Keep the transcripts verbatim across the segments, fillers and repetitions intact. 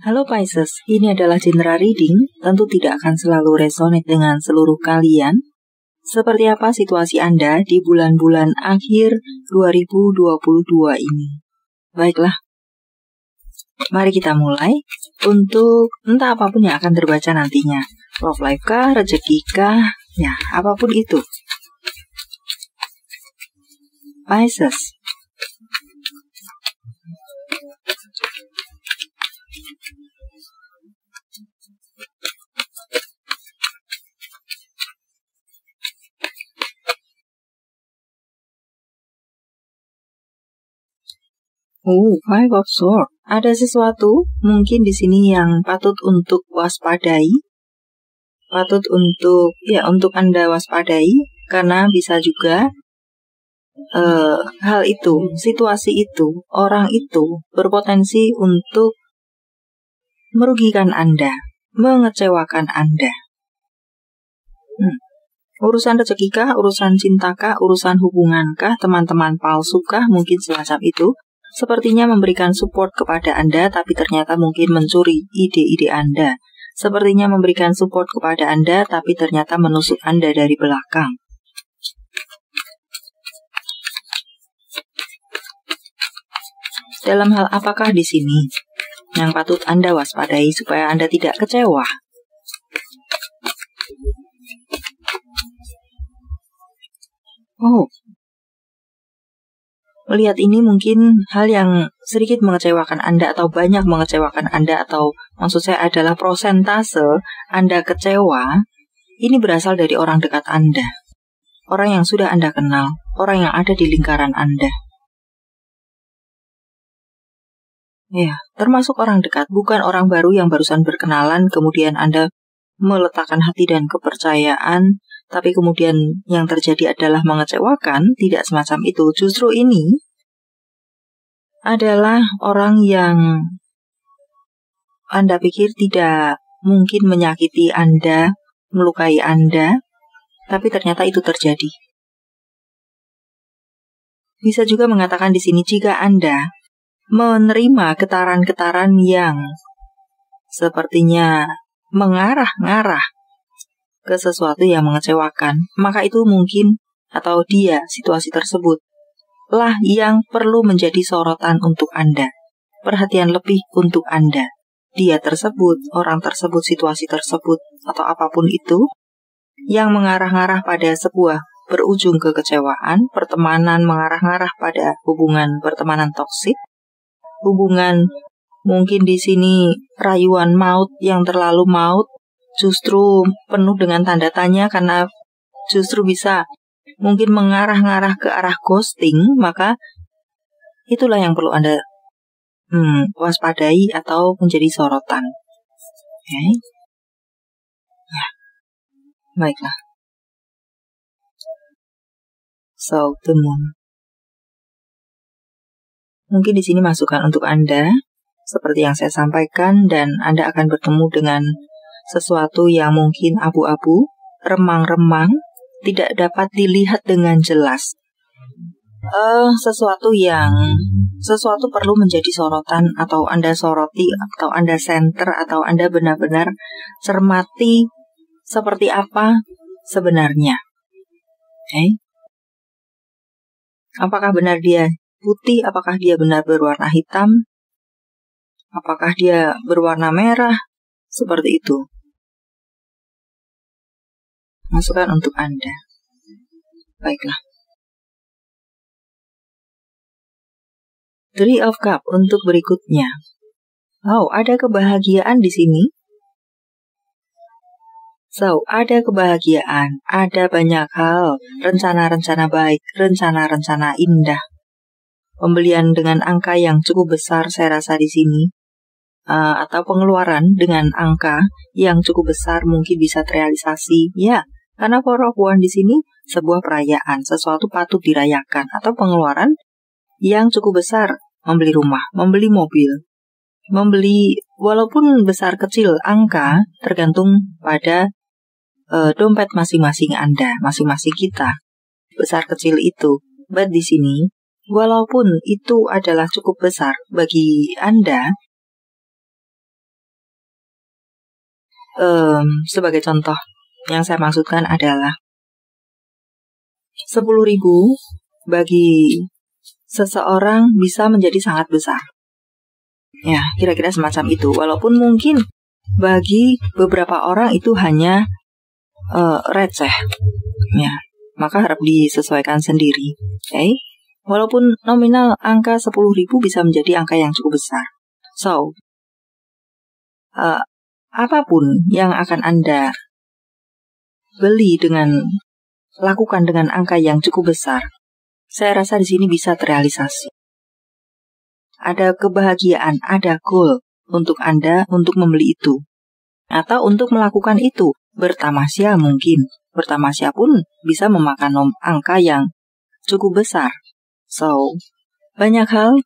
Halo Pisces, ini adalah general reading, tentu tidak akan selalu resonate dengan seluruh kalian. Seperti apa situasi Anda di bulan-bulan akhir dua ribu dua puluh dua ini? Baiklah, mari kita mulai untuk entah apapun yang akan terbaca nantinya. Love life kah, rezeki kah, ya apapun itu. Pisces. Oh, Five of Swords. Ada sesuatu mungkin di sini yang patut untuk waspadai, patut untuk ya untuk Anda waspadai, karena bisa juga uh, hal itu, situasi itu, orang itu berpotensi untuk merugikan Anda, mengecewakan Anda. Hmm. Urusan rezekikah, urusan cintakah, urusan hubungankah, teman-teman palsukah, mungkin semacam itu. Sepertinya memberikan support kepada Anda, tapi ternyata mungkin mencuri ide-ide Anda. Sepertinya memberikan support kepada Anda, tapi ternyata menusuk Anda dari belakang. Dalam hal apakah di sini yang patut Anda waspadai supaya Anda tidak kecewa? Oh. Melihat ini mungkin hal yang sedikit mengecewakan Anda atau banyak mengecewakan Anda, atau maksud saya adalah prosentase Anda kecewa ini berasal dari orang dekat Anda, orang yang sudah Anda kenal, orang yang ada di lingkaran Anda. Ya, termasuk orang dekat, bukan orang baru yang barusan berkenalan kemudian Anda meletakkan hati dan kepercayaan, tapi kemudian yang terjadi adalah mengecewakan. Tidak semacam itu. Justru ini adalah orang yang Anda pikir tidak mungkin menyakiti Anda, melukai Anda, tapi ternyata itu terjadi. Bisa juga mengatakan di sini, jika Anda menerima getaran-getaran yang sepertinya mengarah-ngarah ke sesuatu yang mengecewakan, maka itu mungkin, atau dia, situasi tersebut lah yang perlu menjadi sorotan untuk Anda, perhatian lebih untuk Anda. Dia tersebut, orang tersebut, situasi tersebut, atau apapun itu yang mengarah-ngarah pada sebuah berujung kekecewaan, pertemanan mengarah-ngarah pada hubungan pertemanan toksik, hubungan mungkin di sini rayuan maut yang terlalu maut, justru penuh dengan tanda tanya, karena justru bisa mungkin mengarah-ngarah ke arah ghosting. Maka itulah yang perlu Anda hmm, waspadai atau menjadi sorotan. Oke, okay. Ya, baiklah. So, the moon. Mungkin di sini masukan untuk Anda, seperti yang saya sampaikan, dan Anda akan bertemu dengan sesuatu yang mungkin abu-abu, remang-remang, tidak dapat dilihat dengan jelas. Uh, sesuatu yang, sesuatu perlu menjadi sorotan, atau Anda soroti, atau Anda senter, atau Anda benar-benar cermati seperti apa sebenarnya. Okay. Apakah benar dia putih, apakah dia benar berwarna hitam, apakah dia berwarna merah, seperti itu. Masukan untuk Anda. Baiklah. Three of Cup untuk berikutnya. Oh, ada kebahagiaan di sini. So, ada kebahagiaan, ada banyak hal, rencana-rencana baik, rencana-rencana indah. Pembelian dengan angka yang cukup besar saya rasa di sini. Uh, atau pengeluaran dengan angka yang cukup besar mungkin bisa terrealisasi. Ya, karena Four of Wands di sini sebuah perayaan, sesuatu patut dirayakan, atau pengeluaran yang cukup besar, membeli rumah, membeli mobil, membeli walaupun besar kecil angka tergantung pada uh, dompet masing-masing Anda, masing-masing kita. Besar kecil itu. But di sini walaupun itu adalah cukup besar bagi Anda, Um, sebagai contoh, yang saya maksudkan adalah sepuluh ribu bagi seseorang bisa menjadi sangat besar. Ya, kira-kira semacam itu. Walaupun mungkin bagi beberapa orang itu hanya uh, receh. Ya, maka harap disesuaikan sendiri. Oke, okay? Walaupun nominal angka sepuluh ribu bisa menjadi angka yang cukup besar. So, uh, apapun yang akan Anda beli dengan lakukan dengan angka yang cukup besar, saya rasa di sini bisa terrealisasi. Ada kebahagiaan, ada goal untuk Anda untuk membeli itu. Atau untuk melakukan itu, bertamasya mungkin. Bertamasya pun bisa memakan nom angka yang cukup besar. So, banyak hal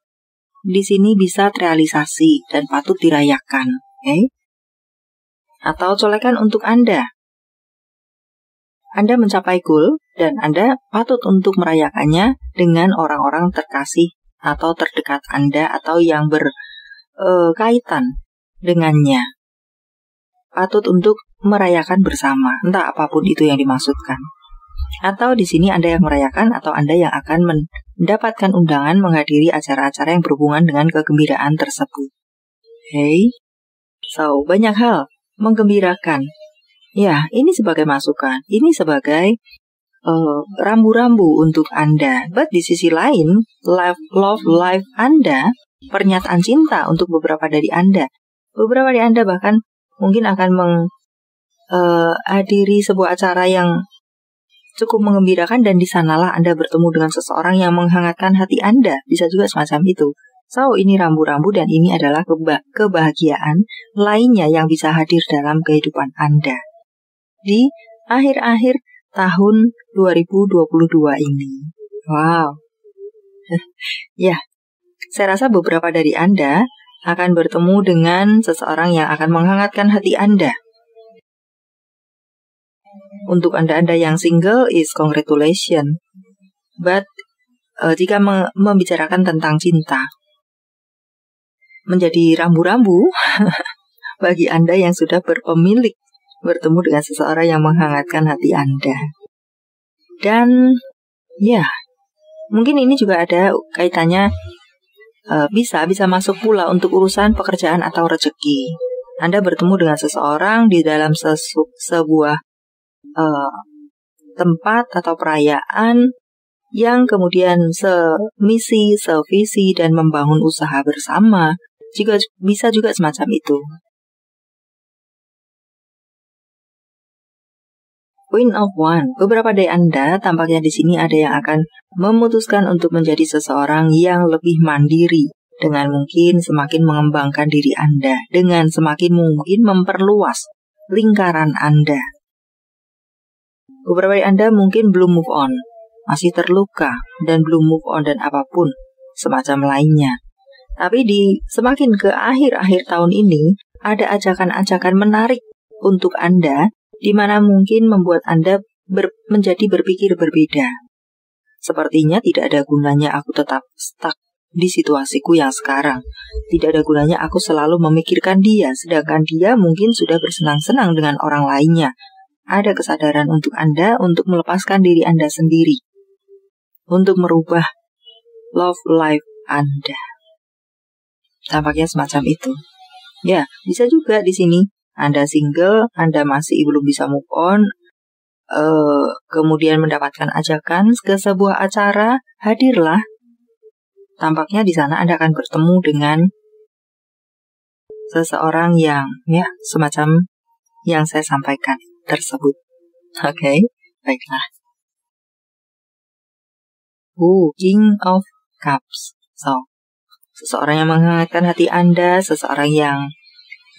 di sini bisa terrealisasi dan patut dirayakan. Okay? Atau colekan untuk Anda. Anda mencapai goal dan Anda patut untuk merayakannya dengan orang-orang terkasih atau terdekat Anda atau yang berkaitan e, dengannya. Patut untuk merayakan bersama, entah apapun itu yang dimaksudkan. Atau di sini Anda yang merayakan atau Anda yang akan mendapatkan undangan menghadiri acara-acara yang berhubungan dengan kegembiraan tersebut. Okay? So, banyak hal menggembirakan. Ya, ini sebagai masukan, ini sebagai uh, rambu-rambu untuk Anda. But di sisi lain, love, love life Anda, pernyataan cinta untuk beberapa dari Anda. Beberapa dari Anda bahkan mungkin akan menghadiri uh, sebuah acara yang cukup menggembirakan dan di sanalah Anda bertemu dengan seseorang yang menghangatkan hati Anda. Bisa juga semacam itu. So, ini rambu-rambu dan ini adalah keba- kebahagiaan lainnya yang bisa hadir dalam kehidupan Anda di akhir-akhir tahun dua ribu dua puluh dua ini. Wow. Ya, saya rasa beberapa dari Anda akan bertemu dengan seseorang yang akan menghangatkan hati Anda. Untuk Anda-Anda yang single is congratulations. But, uh, jika me- membicarakan tentang cinta, menjadi rambu-rambu bagi Anda yang sudah berpemilik bertemu dengan seseorang yang menghangatkan hati Anda. Dan ya, mungkin ini juga ada kaitannya e, bisa bisa masuk pula untuk urusan pekerjaan atau rezeki. Anda bertemu dengan seseorang di dalam sesu, sebuah e, tempat atau perayaan yang kemudian semisi, sevisi dan membangun usaha bersama. Juga bisa juga semacam itu. Point of one, beberapa dari Anda tampaknya di sini ada yang akan memutuskan untuk menjadi seseorang yang lebih mandiri dengan mungkin semakin mengembangkan diri Anda, dengan semakin mungkin memperluas lingkaran Anda. Beberapa dari Anda mungkin belum move on, masih terluka dan belum move on dan apapun semacam lainnya. Tapi di semakin ke akhir-akhir tahun ini, ada ajakan-ajakan menarik untuk Anda, di mana mungkin membuat Anda ber, menjadi berpikir berbeda. Sepertinya tidak ada gunanya aku tetap stuck di situasiku yang sekarang. Tidak ada gunanya aku selalu memikirkan dia, sedangkan dia mungkin sudah bersenang-senang dengan orang lainnya. Ada kesadaran untuk Anda untuk melepaskan diri Anda sendiri, untuk merubah love life Anda. Tampaknya semacam itu. Ya, bisa juga di sini Anda single, Anda masih belum bisa move on, uh, kemudian mendapatkan ajakan ke sebuah acara, hadirlah. Tampaknya di sana Anda akan bertemu dengan seseorang yang ya semacam yang saya sampaikan tersebut. Oke, okay, baiklah. Oh, King of Cups. So, seseorang yang menghangatkan hati Anda, seseorang yang,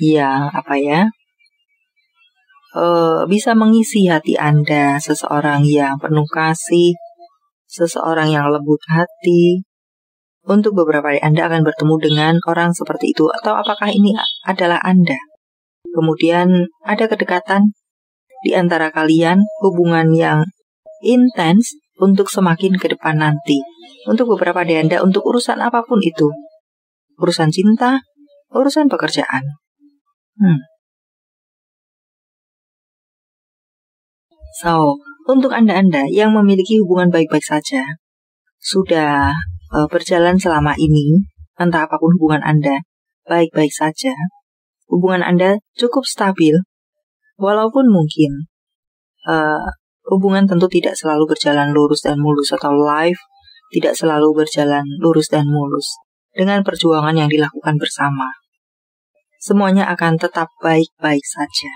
yang apa ya, uh, bisa mengisi hati Anda, seseorang yang penuh kasih, seseorang yang lembut hati. Untuk beberapa dari Anda akan bertemu dengan orang seperti itu. Atau apakah ini adalah Anda? Kemudian ada kedekatan di antara kalian, hubungan yang intens untuk semakin ke depan nanti. Untuk beberapa dari Anda, untuk urusan apapun itu. Urusan cinta, urusan pekerjaan. Hmm. So, untuk Anda-Anda yang memiliki hubungan baik-baik saja, sudah e, berjalan selama ini, entah apapun hubungan Anda, baik-baik saja, hubungan Anda cukup stabil, walaupun mungkin e, hubungan tentu tidak selalu berjalan lurus dan mulus, atau life tidak selalu berjalan lurus dan mulus, dengan perjuangan yang dilakukan bersama. Semuanya akan tetap baik-baik saja.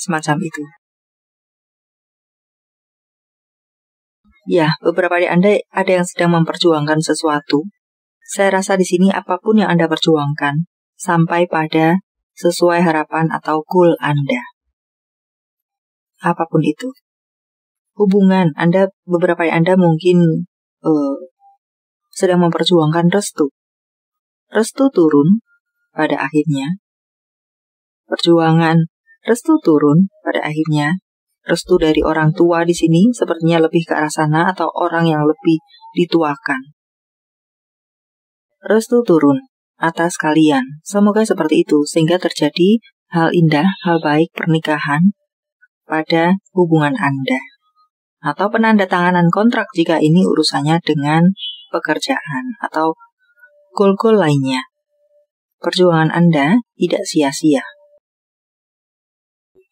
Semacam itu. Ya, beberapa dari Anda ada yang sedang memperjuangkan sesuatu. Saya rasa di sini apapun yang Anda perjuangkan, sampai pada sesuai harapan atau goal Anda. Apapun itu. Hubungan, Anda, beberapa dari Anda mungkin uh, sedang memperjuangkan restu. Restu turun pada akhirnya. Perjuangan, restu turun pada akhirnya. Restu dari orang tua di sini sepertinya lebih ke arah sana, atau orang yang lebih dituakan. Restu turun atas kalian. Semoga seperti itu, sehingga terjadi hal indah, hal baik pernikahan pada hubungan Anda. Atau penandatanganan kontrak jika ini urusannya dengan pekerjaan, atau goal-goal lainnya. Perjuangan Anda tidak sia-sia.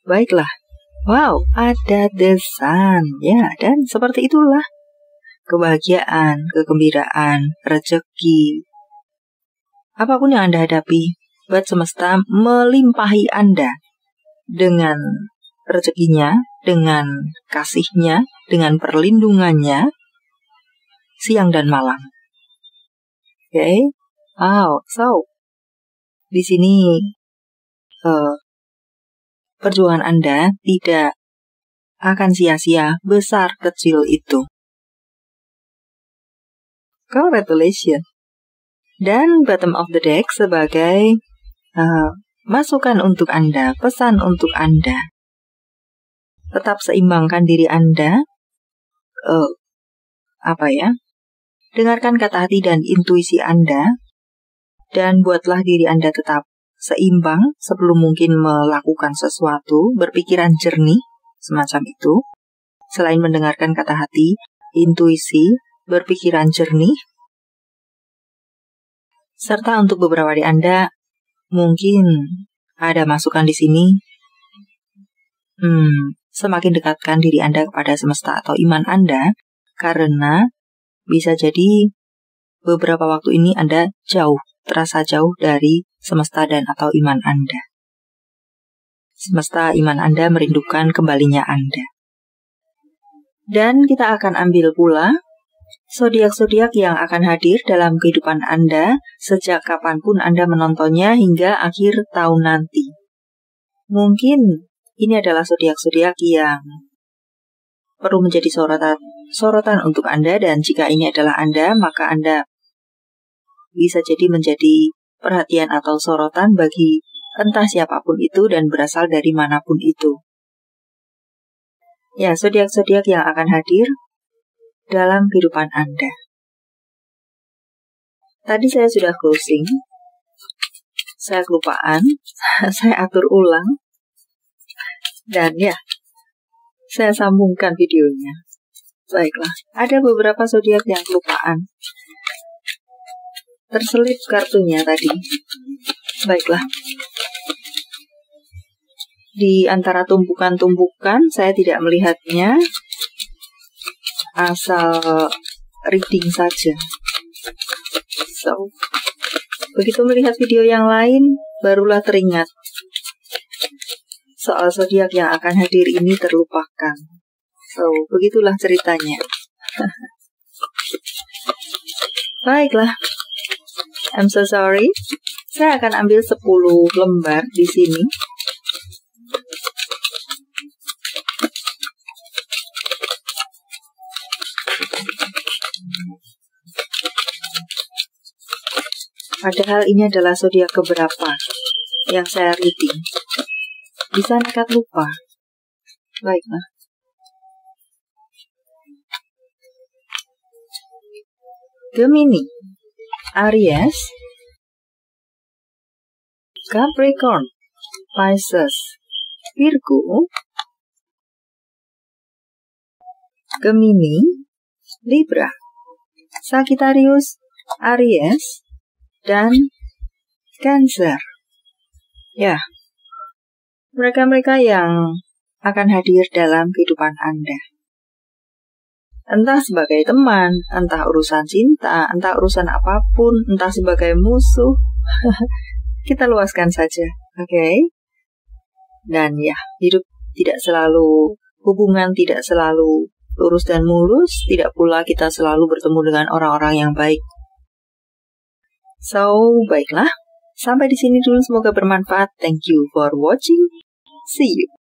Baiklah. Wow, ada desan, ya, dan seperti itulah kebahagiaan, kegembiraan, rezeki, apapun yang Anda hadapi, buat semesta melimpahi Anda dengan rezekinya, dengan kasihnya, dengan perlindungannya, siang dan malam. Oke, okay? Wow, so di sini. Uh, Perjuangan Anda tidak akan sia-sia, besar kecil itu. Congratulations. Dan bottom of the deck sebagai uh, masukan untuk Anda, pesan untuk Anda. Tetap seimbangkan diri Anda. Uh, apa ya? Dengarkan kata hati dan intuisi Anda. Dan buatlah diri Anda tetap seimbang sebelum mungkin melakukan sesuatu, berpikiran jernih, semacam itu. Selain mendengarkan kata hati, intuisi, berpikiran jernih. Serta untuk beberapa dari Anda, mungkin ada masukan di sini. Hmm, semakin dekatkan diri Anda kepada semesta atau iman Anda, karena bisa jadi beberapa waktu ini Anda jauh, terasa jauh dari semesta dan atau iman Anda. Semesta iman Anda merindukan kembalinya Anda. Dan kita akan ambil pula zodiak-zodiak yang akan hadir dalam kehidupan Anda sejak kapanpun Anda menontonnya hingga akhir tahun nanti. Mungkin ini adalah zodiak-zodiak yang perlu menjadi sorotan, sorotan untuk Anda, dan jika ini adalah Anda, maka Anda bisa jadi menjadi perhatian atau sorotan bagi entah siapapun itu dan berasal dari manapun itu. Ya, zodiak-zodiak yang akan hadir dalam kehidupan Anda. Tadi saya sudah closing. Saya kelupaan. Saya atur ulang. Dan ya, saya sambungkan videonya. Baiklah, ada beberapa zodiak yang kelupaan. Terselip kartunya tadi. Baiklah. Di antara tumpukan-tumpukan, saya tidak melihatnya. Asal reading saja. So, begitu melihat video yang lain, barulah teringat soal zodiak yang akan hadir ini terlupakan. So, begitulah ceritanya. Baiklah. I'm so sorry. Saya akan ambil sepuluh lembar di sini. Padahal ini adalah zodiak keberapa yang saya reading. Bisa nekat lupa. Baiklah. Gemini, Aries, Capricorn, Pisces, Virgo, Gemini, Libra, Sagittarius, Aries, dan Cancer. Ya, mereka-mereka yang akan hadir dalam kehidupan Anda. Entah sebagai teman, entah urusan cinta, entah urusan apapun, entah sebagai musuh. Kita luaskan saja, oke? Okay? Dan ya, hidup tidak selalu, hubungan tidak selalu lurus dan mulus, tidak pula kita selalu bertemu dengan orang-orang yang baik. So, baiklah. Sampai di sini dulu, semoga bermanfaat. Thank you for watching. See you.